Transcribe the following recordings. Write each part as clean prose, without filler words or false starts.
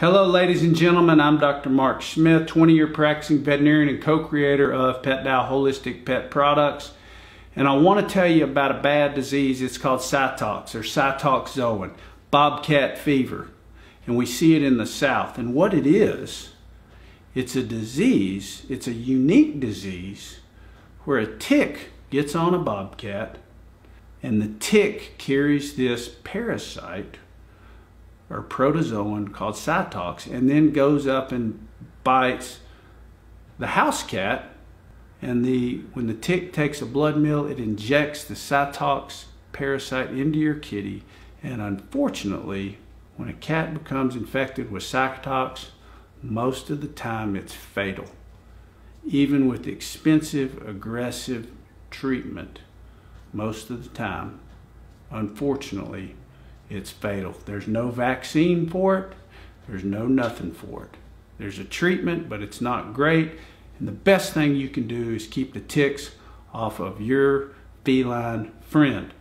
Hello ladies and gentlemen, I'm Dr. Marc Smith, 20-year practicing veterinarian and co-creator of PET DAO Holistic Pet Products. And I want to tell you about a bad disease. It's called Cytaux or Cytauxzoon, bobcat fever. And we see it in the South. And what it is, it's a disease, it's a unique disease where a tick gets on a bobcat and the tick carries this parasite or protozoan called Cytaux, and then goes up and bites the house cat, and when the tick takes a blood meal, it injects the Cytaux parasite into your kitty. And unfortunately, when a cat becomes infected with Cytaux, most of the time it's fatal, even with expensive, aggressive treatment. Most of the time, unfortunately, it's fatal. There's no vaccine for it. There's no nothing for it. There's a treatment, but it's not great. And the best thing you can do is keep the ticks off of your feline friend.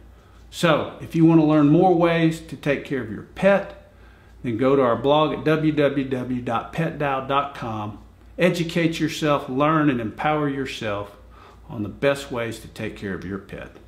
So if you want to learn more ways to take care of your pet, then go to our blog at www.petdao.com. Educate yourself, learn, and empower yourself on the best ways to take care of your pet.